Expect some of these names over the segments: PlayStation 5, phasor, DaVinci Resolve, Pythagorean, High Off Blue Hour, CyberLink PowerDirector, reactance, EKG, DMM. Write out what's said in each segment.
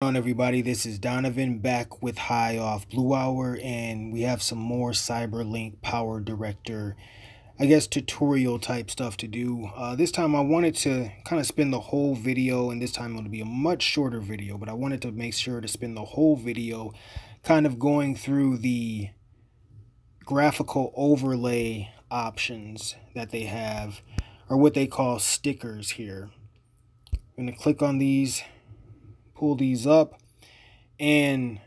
On everybody, this is Donovan back with High Off Blue Hour, and we have some more CyberLink PowerDirector, I guess, tutorial type stuff to do. This time I wanted to kind of spend the whole video, and this time it'll be a much shorter video, but I wanted to make sure to spend the whole video kind of going through the graphical overlay options that they have, or what they call stickers here. I'm going to click on these, pull these up, and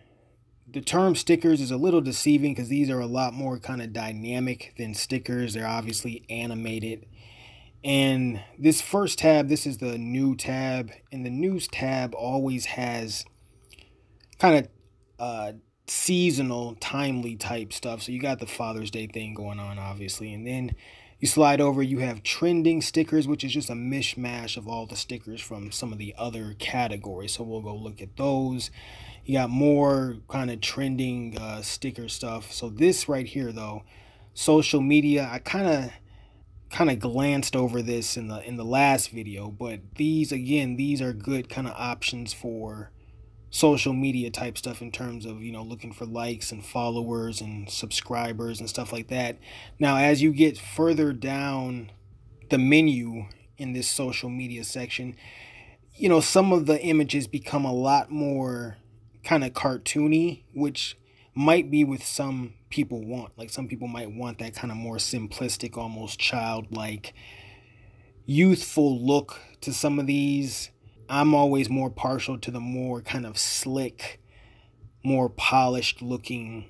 the term stickers is a little deceiving because these are a lot more kind of dynamic than stickers. They're obviously animated. And this first tab, this is the new tab, and the news tab always has kind of seasonal, timely type stuff. So you got the Father's Day thing going on, obviously, and then you slide over, you have trending stickers, which is just a mishmash of all the stickers from some of the other categories. So we'll go look at those. You got more kind of trending sticker stuff. So this right here, though, social media, I kind of glanced over this in the last video, but these, again, these are good kind of options for social media type stuff in terms of, you know, looking for likes and followers and subscribers and stuff like that. Now, as you get further down the menu in this social media section, you know, some of the images become a lot more kind of cartoony, which might be what some people want. Like, some people might want that kind of more simplistic, almost childlike, youthful look to some of these. I'm always more partial to the more kind of slick, more polished looking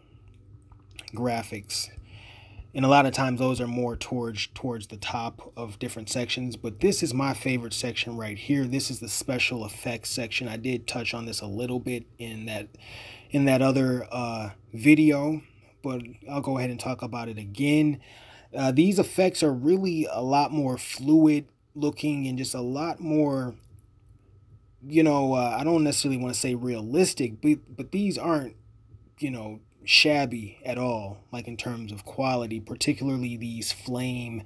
graphics. And a lot of times those are more towards the top of different sections. But this is my favorite section right here. This is the special effects section. I did touch on this a little bit in that other video, but I'll go ahead and talk about it again. These effects are really a lot more fluid looking and just a lot more, you know, I don't necessarily want to say realistic, but these aren't, you know, shabby at all, like in terms of quality, particularly these flame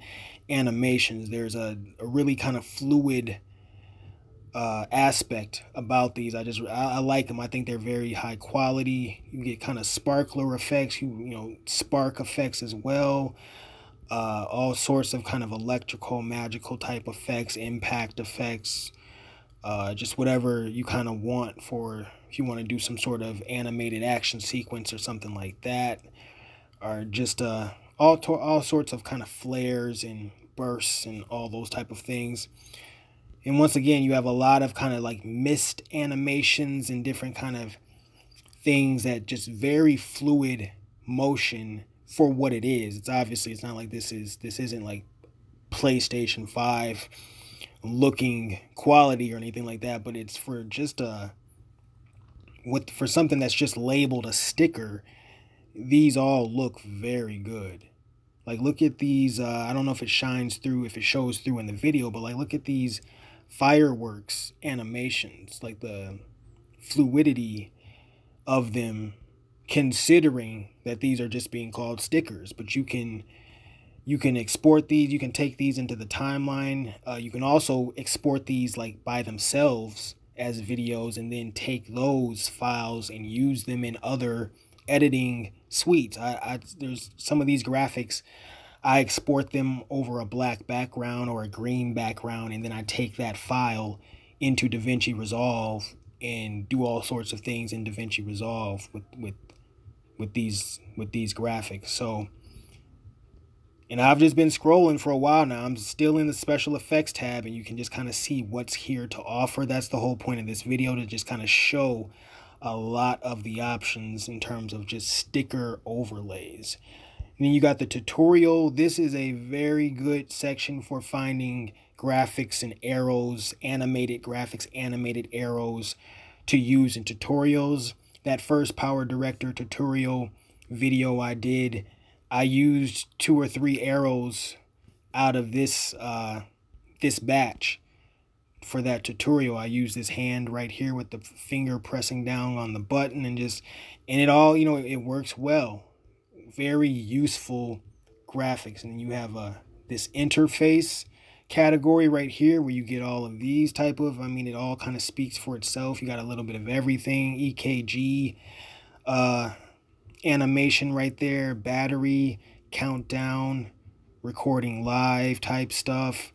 animations. There's a really kind of fluid aspect about these. I like them. I think they're very high quality. You get kind of sparkler effects, you know, spark effects as well. All sorts of kind of electrical, magical type effects, impact effects. Just whatever you kind of want for, if you want to do some sort of animated action sequence or something like that, or just all sorts of kind of flares and bursts and all those type of things. And once again, you have a lot of kind of like mist animations and different kind of things that just very fluid motion for what it is. It's obviously, it's not like this isn't like PlayStation 5. Looking quality or anything like that, but it's for just for something that's just labeled a sticker. These all look very good. Like, look at these. I don't know if it shines through, if it shows through in the video, but like, look at these fireworks animations, like the fluidity of them, considering that these are just being called stickers. But you can export these, you can take these into the timeline. You can also export these like by themselves as videos and then take those files and use them in other editing suites. There's some of these graphics, I export them over a black background or a green background, and then I take that file into DaVinci Resolve and do all sorts of things in DaVinci Resolve with these graphics. So, and I've just been scrolling for a while now. I'm still in the special effects tab, and you can just kind of see what's here to offer. That's the whole point of this video, to just kind of show a lot of the options in terms of just sticker overlays. And then you got the tutorial. This is a very good section for finding graphics and arrows, animated graphics, animated arrows to use in tutorials. That first PowerDirector tutorial video I did, I used 2 or 3 arrows out of this this batch for that tutorial. I used this hand right here with the finger pressing down on the button, and it all, you know, it works well. Very useful graphics. And you have this interface category right here where you get all of these type of, I mean, it all kind of speaks for itself. You got a little bit of everything, EKG, animation right there, battery, countdown, recording live type stuff,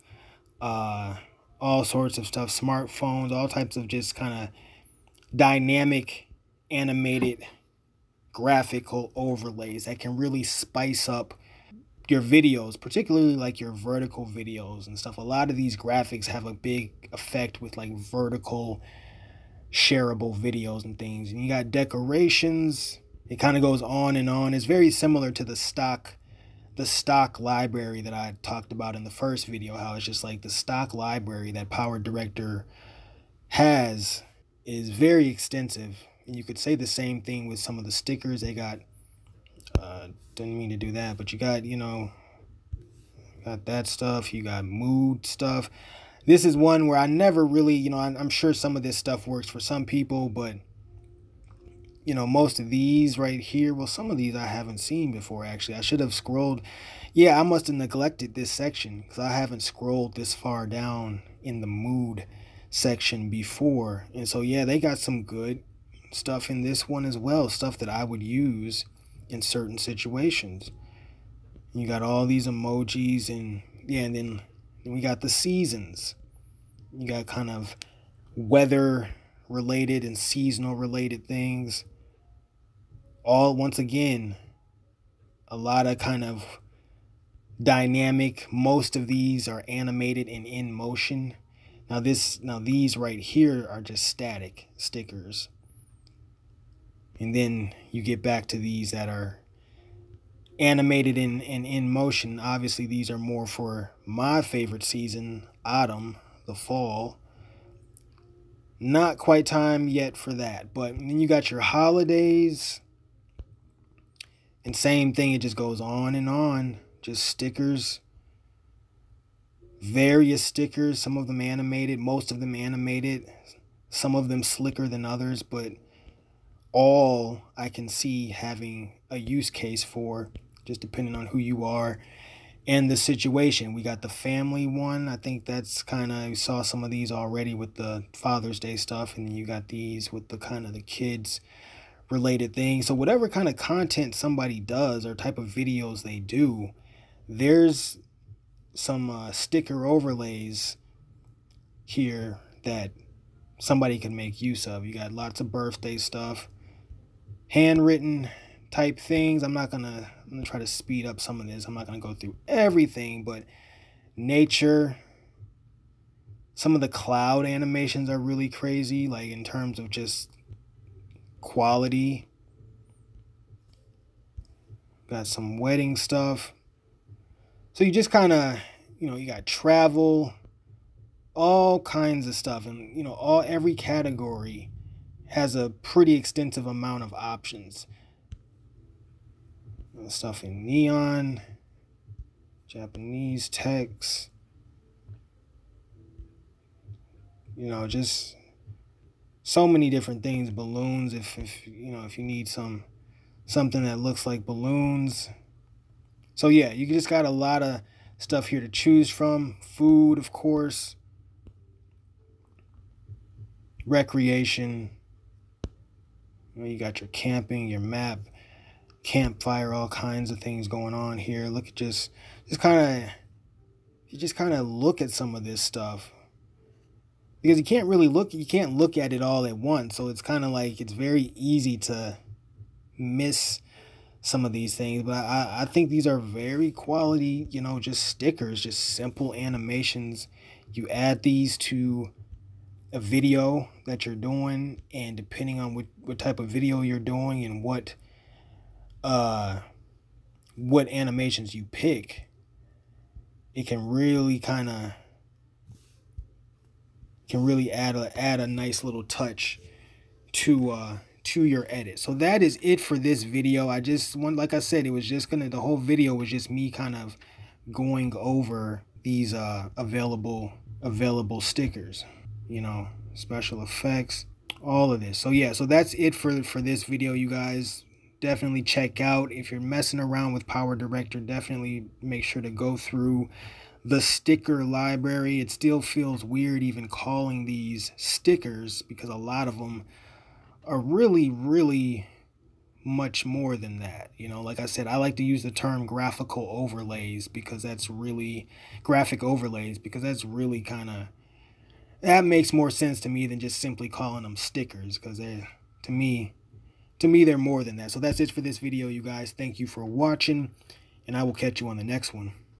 all sorts of stuff, smartphones, all types of just kind of dynamic animated graphical overlays that can really spice up your videos, particularly like your vertical videos and stuff. A lot of these graphics have a big effect with like vertical shareable videos and things. And you got decorations. It kind of goes on and on. It's very similar to the stock library that I talked about in the first video, how it's just like the stock library that PowerDirector has is very extensive. And you could say the same thing with some of the stickers. They got, didn't mean to do that, but you got, you know, got that stuff. You got mood stuff. This is one where I never really, you know, I'm sure some of this stuff works for some people, but, you know, most of these right here, well, some of these I haven't seen before, actually. I should have scrolled. Yeah, I must have neglected this section because I haven't scrolled this far down in the mood section before. And so, yeah, they got some good stuff in this one as well, stuff that I would use in certain situations. You got all these emojis, and yeah, and then we got the seasons. You got kind of weather related and seasonal related things. All, once again, a lot of kind of dynamic. Most of these are animated and in motion. Now these right here are just static stickers. And then you get back to these that are animated and in motion. Obviously, these are more for my favorite season, autumn, the fall. Not quite time yet for that. But then you got your holidays. And same thing, it just goes on and on. Just stickers. Various stickers. Some of them animated. Most of them animated. Some of them slicker than others. But all I can see having a use case for, just depending on who you are and the situation. We got the family one. I think that's kind of, you saw some of these already with the Father's Day stuff, and then you got these with the kind of the kids related things. So whatever kind of content somebody does or type of videos they do, there's some sticker overlays here that somebody can make use of. You got lots of birthday stuff, handwritten type things. I'm gonna try to speed up some of this. I'm not gonna go through everything, but nature, some of the cloud animations are really crazy, like in terms of just quality. Got some wedding stuff. So you just kind of, you know, you got travel, all kinds of stuff, and you know, every category has a pretty extensive amount of options. Stuff in neon, Japanese text, you know, just so many different things. Balloons, if you know, if you need something that looks like balloons. So yeah, you just got a lot of stuff here to choose from. Food, of course, recreation. You know, you got your camping, your map, campfire, all kinds of things going on here. Look at just kind of look at some of this stuff, because you can't really look, you can't look at it all at once. So it's kind of like, it's very easy to miss some of these things. But I think these are very quality, you know, just stickers, just simple animations. You add these to a video that you're doing, and depending on what type of video you're doing and what animations you pick, it can really kind of add a nice little touch to your edit. So that is it for this video. I just want, like I said, it was just gonna, the whole video was just me kind of going over these available stickers, you know, special effects, all of this. So yeah, so that's it for this video, you guys. Definitely check out, if you're messing around with PowerDirector, definitely make sure to go through the sticker library. It still feels weird even calling these stickers because a lot of them are really much more than that. You know, like I said, I like to use the term graphical overlays because that's really graphic overlays, because that's really kind of, that makes more sense to me than just simply calling them stickers, because they're, to me they're more than that. So that's it for this video, you guys. Thank you for watching, and I will catch you on the next one.